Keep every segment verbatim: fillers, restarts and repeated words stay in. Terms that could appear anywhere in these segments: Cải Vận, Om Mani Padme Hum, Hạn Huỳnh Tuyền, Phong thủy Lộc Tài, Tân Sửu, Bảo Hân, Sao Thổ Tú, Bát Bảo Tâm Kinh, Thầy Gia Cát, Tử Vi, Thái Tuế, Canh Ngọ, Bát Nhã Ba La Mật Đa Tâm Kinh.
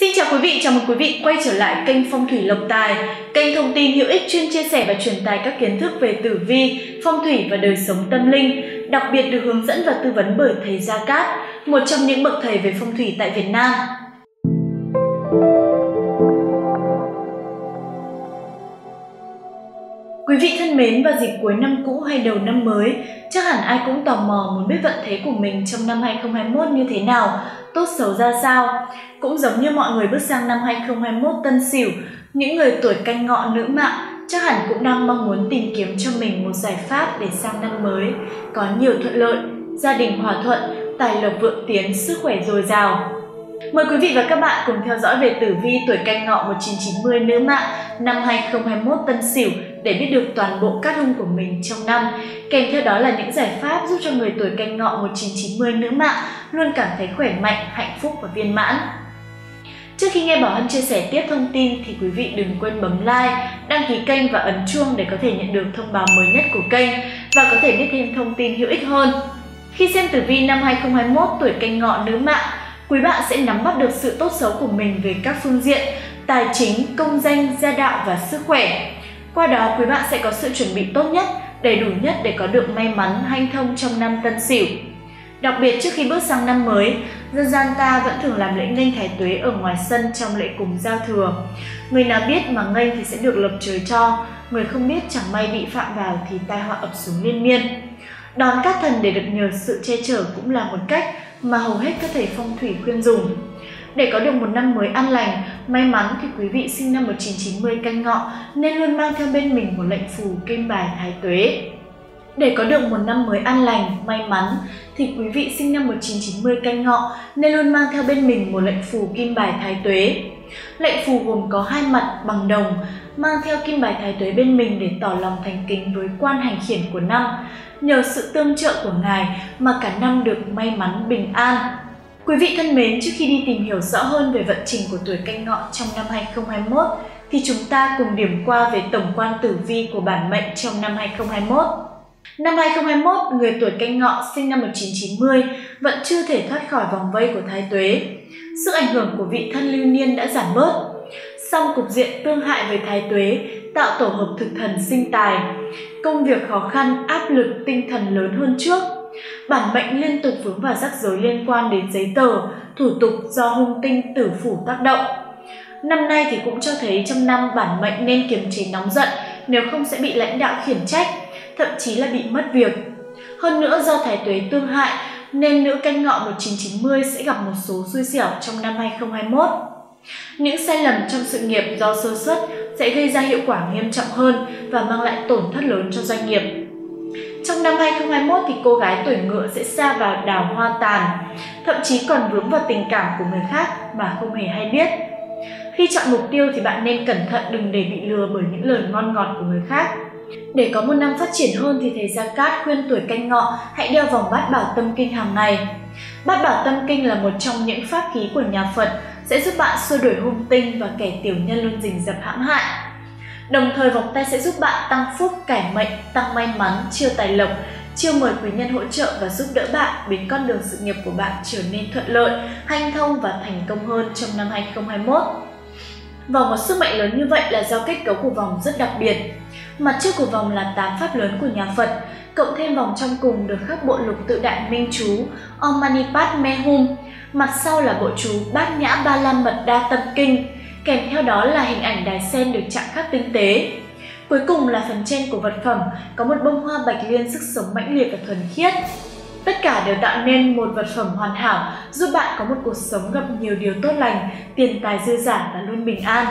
Xin chào quý vị, chào mừng quý vị quay trở lại kênh Phong thủy Lộc Tài, kênh thông tin hữu ích chuyên chia sẻ và truyền tải các kiến thức về tử vi, phong thủy và đời sống tâm linh, đặc biệt được hướng dẫn và tư vấn bởi Thầy Gia Cát, một trong những bậc thầy về phong thủy tại Việt Nam. Quý vị thân mến, vào dịp cuối năm cũ hay đầu năm mới, chắc hẳn ai cũng tò mò muốn biết vận thế của mình trong năm hai không hai mốt như thế nào, tốt xấu ra sao. Cũng giống như mọi người bước sang năm hai không hai mốt Tân Sửu, những người tuổi Canh Ngọ nữ mạng chắc hẳn cũng đang mong muốn tìm kiếm cho mình một giải pháp để sang năm mới có nhiều thuận lợi, gia đình hòa thuận, tài lộc vượng tiến, sức khỏe dồi dào. Mời quý vị và các bạn cùng theo dõi về tử vi tuổi Canh Ngọ một nghìn chín trăm chín mươi nữ mạng năm hai không hai mốt Tân Sửu để biết được toàn bộ cát hung của mình trong năm, kèm theo đó là những giải pháp giúp cho người tuổi Canh Ngọ một nghìn chín trăm chín mươi nữ mạng luôn cảm thấy khỏe mạnh, hạnh phúc và viên mãn. Trước khi nghe Bảo Hân chia sẻ tiếp thông tin thì quý vị đừng quên bấm like, đăng ký kênh và ấn chuông để có thể nhận được thông báo mới nhất của kênh và có thể biết thêm thông tin hữu ích hơn. Khi xem tử vi năm hai không hai mốt tuổi Canh Ngọ nữ mạng, quý bạn sẽ nắm bắt được sự tốt xấu của mình về các phương diện tài chính, công danh, gia đạo và sức khỏe. Qua đó, quý bạn sẽ có sự chuẩn bị tốt nhất, đầy đủ nhất để có được may mắn, hanh thông trong năm Tân Sửu. Đặc biệt trước khi bước sang năm mới, dân gian ta vẫn thường làm lễ nghênh Thái Tuế ở ngoài sân trong lễ cúng giao thừa. Người nào biết mà nghênh thì sẽ được lộc trời cho, người không biết chẳng may bị phạm vào thì tai họa ập xuống liên miên. Đón các thần để được nhờ sự che chở cũng là một cách mà hầu hết các thầy phong thủy khuyên dùng. Để có được một năm mới an lành, may mắn thì quý vị sinh năm một nghìn chín trăm chín mươi Canh Ngọ nên luôn mang theo bên mình một lệnh phù kim bài Thái Tuế. Để có được một năm mới an lành, may mắn thì quý vị sinh năm một nghìn chín trăm chín mươi Canh Ngọ nên luôn mang theo bên mình một lệnh phù kim bài Thái Tuế. Lệnh phù gồm có hai mặt bằng đồng, mang theo kim bài Thái Tuế bên mình để tỏ lòng thành kính với quan hành khiển của năm, nhờ sự tương trợ của ngài mà cả năm được may mắn bình an. Quý vị thân mến, trước khi đi tìm hiểu rõ hơn về vận trình của tuổi Canh Ngọ trong năm hai không hai mốt thì chúng ta cùng điểm qua về tổng quan tử vi của bản mệnh trong năm hai không hai mốt. Năm hai không hai mốt, người tuổi Canh Ngọ sinh năm một nghìn chín trăm chín mươi vẫn chưa thể thoát khỏi vòng vây của Thái Tuế. Sức ảnh hưởng của vị thân lưu niên đã giảm bớt. Song cục diện tương hại với Thái Tuế tạo tổ hợp thực thần sinh tài, công việc khó khăn, áp lực tinh thần lớn hơn trước. Bản mệnh liên tục vướng vào rắc rối liên quan đến giấy tờ, thủ tục do hung tinh tử phủ tác động. Năm nay thì cũng cho thấy trong năm bản mệnh nên kiềm chế nóng giận, nếu không sẽ bị lãnh đạo khiển trách, thậm chí là bị mất việc. Hơn nữa do Thái Tuế tương hại nên nữ Canh Ngọ một nghìn chín trăm chín mươi sẽ gặp một số xui xẻo trong năm hai không hai mốt. Những sai lầm trong sự nghiệp do sơ suất sẽ gây ra hiệu quả nghiêm trọng hơn và mang lại tổn thất lớn cho doanh nghiệp. Trong năm hai không hai mốt thì cô gái tuổi Ngựa sẽ sa vào đào hoa tàn, thậm chí còn vướng vào tình cảm của người khác mà không hề hay biết. Khi chọn mục tiêu thì bạn nên cẩn thận, đừng để bị lừa bởi những lời ngon ngọt của người khác. Để có một năm phát triển hơn thì Thầy Gia Cát khuyên tuổi Canh Ngọ hãy đeo vòng Bát Bảo Tâm Kinh hàng ngày. Bát Bảo Tâm Kinh là một trong những pháp khí của nhà Phật, sẽ giúp bạn xua đuổi hung tinh và kẻ tiểu nhân luôn rình rập hãm hại. Đồng thời vòng tay sẽ giúp bạn tăng phúc, cải mệnh, tăng may mắn, chiêu tài lộc, chiêu mời quý nhân hỗ trợ và giúp đỡ bạn biến con đường sự nghiệp của bạn trở nên thuận lợi, hanh thông và thành công hơn trong năm hai không hai mốt. Vòng có sức mạnh lớn như vậy là do kết cấu của vòng rất đặc biệt. Mặt trước của vòng là tám pháp lớn của nhà Phật, cộng thêm vòng trong cùng được khắc bộ lục tự đại minh chú Om Mani Padme Hum, mặt sau là bộ chú Bát Nhã Ba La Mật Đa Tâm Kinh, kèm theo đó là hình ảnh đài sen được chạm khắc tinh tế. Cuối cùng là phần trên của vật phẩm có một bông hoa bạch liên sức sống mãnh liệt và thuần khiết. Tất cả đều tạo nên một vật phẩm hoàn hảo, giúp bạn có một cuộc sống gặp nhiều điều tốt lành, tiền tài dư giả và luôn bình an.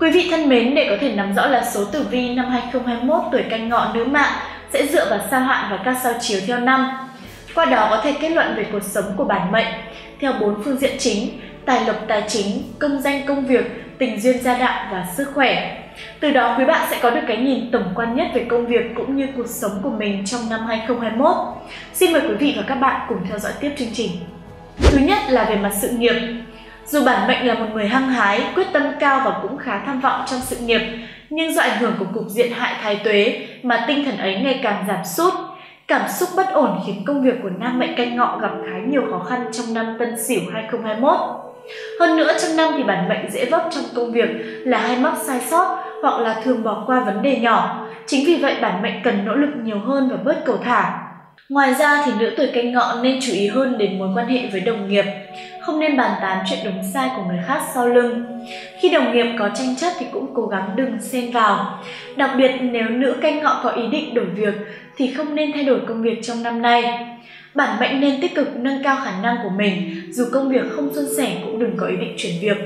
Quý vị thân mến, để có thể nắm rõ là số tử vi năm hai không hai mốt tuổi Canh Ngọ nữ mạng sẽ dựa vào sao hạn và các sao chiếu theo năm. Qua đó có thể kết luận về cuộc sống của bản mệnh theo bốn phương diện chính: tài lộc tài chính, công danh công việc, tình duyên gia đạo và sức khỏe. Từ đó quý bạn sẽ có được cái nhìn tổng quan nhất về công việc cũng như cuộc sống của mình trong năm hai không hai mốt. Xin mời quý vị và các bạn cùng theo dõi tiếp chương trình. Thứ nhất là về mặt sự nghiệp. Dù bản mệnh là một người hăng hái, quyết tâm cao và cũng khá tham vọng trong sự nghiệp, nhưng do ảnh hưởng của cục diện hại Thái Tuế mà tinh thần ấy ngày càng giảm sút. Cảm xúc bất ổn khiến công việc của nam mệnh Canh Ngọ gặp khá nhiều khó khăn trong năm Tân Sửu hai không hai mốt. Hơn nữa trong năm thì bản mệnh dễ vấp trong công việc là hay mắc sai sót hoặc là thường bỏ qua vấn đề nhỏ. Chính vì vậy bản mệnh cần nỗ lực nhiều hơn và bớt cầu thả. Ngoài ra thì nữ tuổi Canh Ngọ nên chú ý hơn đến mối quan hệ với đồng nghiệp, không nên bàn tán chuyện đúng sai của người khác sau lưng. Khi đồng nghiệp có tranh chấp thì cũng cố gắng đừng xen vào. Đặc biệt nếu nữ Canh Ngọ có ý định đổi việc thì không nên thay đổi công việc trong năm nay. Bản mệnh nên tích cực nâng cao khả năng của mình, dù công việc không suôn sẻ cũng đừng có ý định chuyển việc.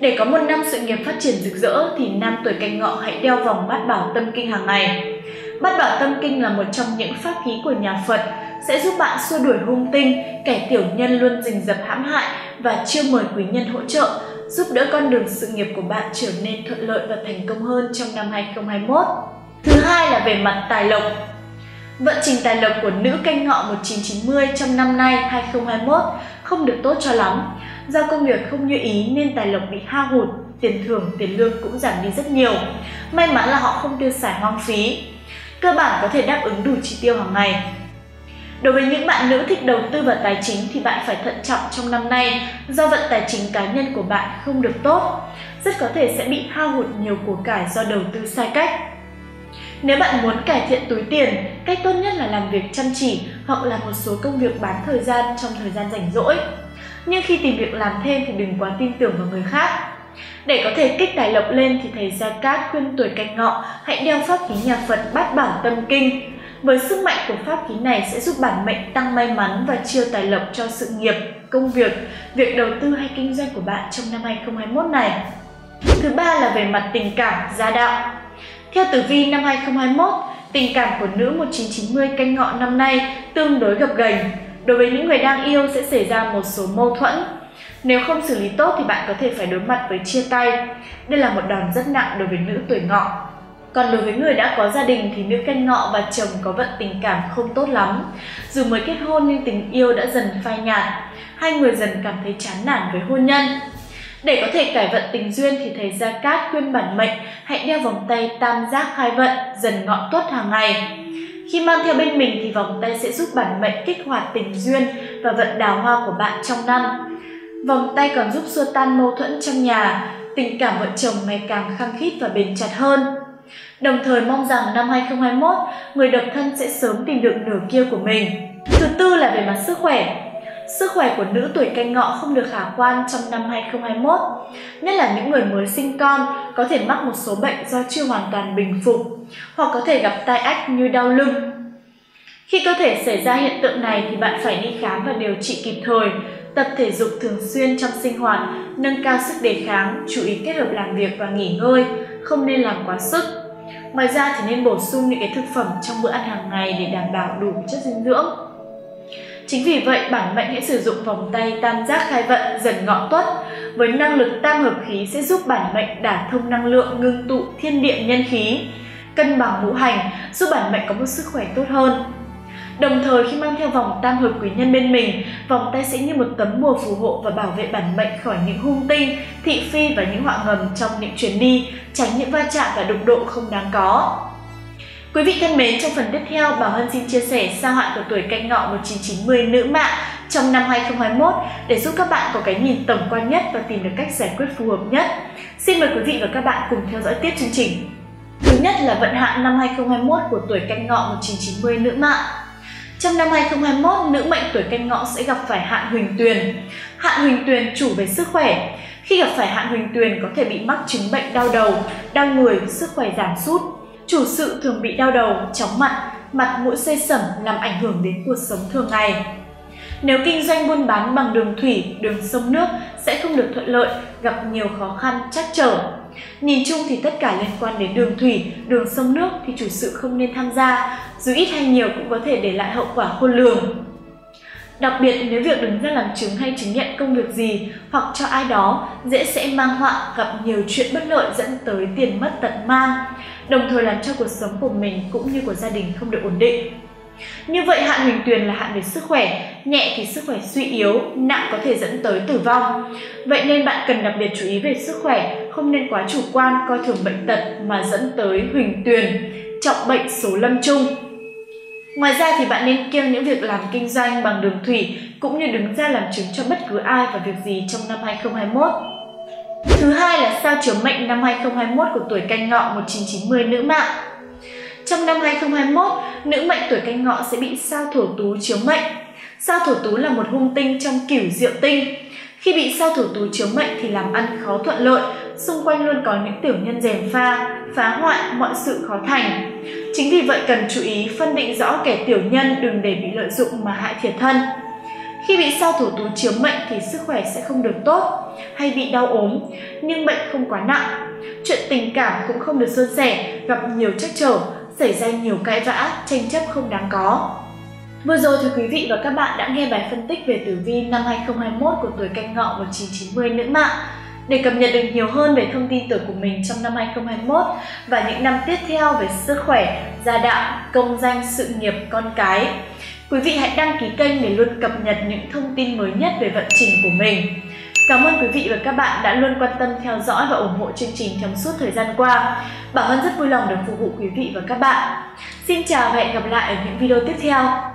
Để có một năm sự nghiệp phát triển rực rỡ thì nam tuổi Canh Ngọ hãy đeo vòng Bát Bảo Tâm Kinh hàng ngày. Bát Bảo Tâm Kinh là một trong những pháp khí của nhà Phật, sẽ giúp bạn xua đuổi hung tinh, kẻ tiểu nhân luôn rình rập hãm hại và chiêu mời quý nhân hỗ trợ, giúp đỡ con đường sự nghiệp của bạn trở nên thuận lợi và thành công hơn trong năm hai không hai mốt. Thứ hai là về mặt tài lộc. Vận trình tài lộc của nữ Canh Ngọ một nghìn chín trăm chín mươi trong năm nay hai không hai mốt không được tốt cho lắm. Do công việc không như ý nên tài lộc bị hao hụt, tiền thưởng, tiền lương cũng giảm đi rất nhiều. May mắn là họ không tiêu xài hoang phí, cơ bản có thể đáp ứng đủ chi tiêu hàng ngày. Đối với những bạn nữ thích đầu tư vào tài chính thì bạn phải thận trọng trong năm nay do vận tài chính cá nhân của bạn không được tốt, rất có thể sẽ bị hao hụt nhiều của cải do đầu tư sai cách. Nếu bạn muốn cải thiện túi tiền, cách tốt nhất là làm việc chăm chỉ hoặc là một số công việc bán thời gian trong thời gian rảnh rỗi. Nhưng khi tìm việc làm thêm thì đừng quá tin tưởng vào người khác. Để có thể kích tài lộc lên thì thầy Gia Cát khuyên tuổi Canh Ngọ hãy đeo pháp khí nhà Phật Bát Bảo Tâm Kinh. Với sức mạnh của pháp khí này sẽ giúp bản mệnh tăng may mắn và chiêu tài lộc cho sự nghiệp, công việc, việc đầu tư hay kinh doanh của bạn trong năm hai không hai mốt này. Thứ ba là về mặt tình cảm, gia đạo. Theo tử vi năm hai không hai mốt, tình cảm của nữ một nghìn chín trăm chín mươi Canh Ngọ năm nay tương đối gập ghềnh. Đối với những người đang yêu sẽ xảy ra một số mâu thuẫn. Nếu không xử lý tốt thì bạn có thể phải đối mặt với chia tay. Đây là một đòn rất nặng đối với nữ tuổi Ngọ. Còn đối với người đã có gia đình thì nữ Canh Ngọ và chồng có vận tình cảm không tốt lắm. Dù mới kết hôn nhưng tình yêu đã dần phai nhạt, hai người dần cảm thấy chán nản với hôn nhân. Để có thể cải vận tình duyên thì thầy Gia Cát khuyên bản mệnh hãy đeo vòng tay tam giác khai vận dần ngọ tuất hàng ngày. Khi mang theo bên mình thì vòng tay sẽ giúp bản mệnh kích hoạt tình duyên và vận đào hoa của bạn trong năm. Vòng tay còn giúp xua tan mâu thuẫn trong nhà, tình cảm vợ chồng ngày càng khăng khít và bền chặt hơn. Đồng thời mong rằng năm hai không hai mốt, người độc thân sẽ sớm tìm được nửa kia của mình. Thứ tư là về mặt sức khỏe. Sức khỏe của nữ tuổi Canh Ngọ không được khả quan trong năm hai không hai mốt, nhất là những người mới sinh con có thể mắc một số bệnh do chưa hoàn toàn bình phục hoặc có thể gặp tai ách như đau lưng. Khi cơ thể xảy ra hiện tượng này thì bạn phải đi khám và điều trị kịp thời, tập thể dục thường xuyên trong sinh hoạt, nâng cao sức đề kháng, chú ý kết hợp làm việc và nghỉ ngơi, không nên làm quá sức. Ngoài ra thì nên bổ sung những cái thực phẩm trong bữa ăn hàng ngày để đảm bảo đủ chất dinh dưỡng. Chính vì vậy, bản mệnh hãy sử dụng vòng tay tam giác khai vận dần ngọ tuất với năng lực tam hợp khí sẽ giúp bản mệnh đả thông năng lượng ngưng tụ thiên địa nhân khí, cân bằng ngũ hành, giúp bản mệnh có một sức khỏe tốt hơn. Đồng thời, khi mang theo vòng tam hợp quý nhân bên mình, vòng tay sẽ như một tấm bùa phù hộ và bảo vệ bản mệnh khỏi những hung tinh, thị phi và những họa ngầm trong những chuyến đi, tránh những va chạm và đụng độ không đáng có. Quý vị thân mến, trong phần tiếp theo, Bảo Hân xin chia sẻ sao hạn của tuổi Canh Ngọ một nghìn chín trăm chín mươi nữ mạng trong năm hai không hai mốt để giúp các bạn có cái nhìn tổng quan nhất và tìm được cách giải quyết phù hợp nhất. Xin mời quý vị và các bạn cùng theo dõi tiếp chương trình. Thứ nhất là vận hạn năm hai không hai mốt của tuổi Canh Ngọ một nghìn chín trăm chín mươi nữ mạng. Trong năm hai không hai mốt, nữ mệnh tuổi Canh Ngọ sẽ gặp phải Hạn Huỳnh Tuyền. Hạn Huỳnh Tuyền chủ về sức khỏe. Khi gặp phải Hạn Huỳnh Tuyền có thể bị mắc chứng bệnh đau đầu, đau người, sức khỏe giảm sút. Chủ sự thường bị đau đầu, chóng mặt, mặt mũi xây sẩm làm ảnh hưởng đến cuộc sống thường ngày. Nếu kinh doanh buôn bán bằng đường thủy, đường sông nước sẽ không được thuận lợi, gặp nhiều khó khăn, trắc trở. Nhìn chung thì tất cả liên quan đến đường thủy, đường sông nước thì chủ sự không nên tham gia, dù ít hay nhiều cũng có thể để lại hậu quả khôn lường. Đặc biệt nếu việc đứng ra làm chứng hay chứng nhận công việc gì hoặc cho ai đó dễ sẽ mang họa, gặp nhiều chuyện bất lợi dẫn tới tiền mất tật mang, đồng thời làm cho cuộc sống của mình cũng như của gia đình không được ổn định. Như vậy hạn Huỳnh Tuyền là hạn về sức khỏe, nhẹ thì sức khỏe suy yếu, nặng có thể dẫn tới tử vong. Vậy nên bạn cần đặc biệt chú ý về sức khỏe, không nên quá chủ quan coi thường bệnh tật mà dẫn tới Huỳnh Tuyền, trọng bệnh số lâm chung. Ngoài ra thì bạn nên kiêng những việc làm kinh doanh bằng đường thủy, cũng như đứng ra làm chứng cho bất cứ ai và việc gì trong năm hai không hai mốt. Thứ hai là sao chiếu mệnh năm hai không hai mốt của tuổi Canh Ngọ một nghìn chín trăm chín mươi nữ mạng. Trong năm hai không hai mốt, nữ mệnh tuổi Canh Ngọ sẽ bị sao Thổ Tú chiếu mệnh. Sao Thổ Tú là một hung tinh trong cửu diệu tinh. Khi bị sao Thổ Tú chiếu mệnh thì làm ăn khó thuận lợi, xung quanh luôn có những tiểu nhân rèm pha, phá hoại, mọi sự khó thành. Chính vì vậy cần chú ý phân định rõ kẻ tiểu nhân, đừng để bị lợi dụng mà hại thiệt thân. Khi bị sao Thổ Tú chiếu mệnh thì sức khỏe sẽ không được tốt, hay bị đau ốm, nhưng bệnh không quá nặng. Chuyện tình cảm cũng không được suôn sẻ, gặp nhiều trắc trở, xảy ra nhiều cãi vã, tranh chấp không đáng có. Vừa rồi thì quý vị và các bạn đã nghe bài phân tích về tử vi năm hai không hai mốt của tuổi Canh Ngọ một nghìn chín trăm chín mươi nữ mạng. Để cập nhật được nhiều hơn về thông tin tuổi của mình trong năm hai không hai mốt và những năm tiếp theo về sức khỏe, gia đạo, công danh, sự nghiệp, con cái, quý vị hãy đăng ký kênh để luôn cập nhật những thông tin mới nhất về vận trình của mình. Cảm ơn quý vị và các bạn đã luôn quan tâm theo dõi và ủng hộ chương trình trong suốt thời gian qua. Bảo Hân rất vui lòng được phục vụ quý vị và các bạn. Xin chào và hẹn gặp lại ở những video tiếp theo.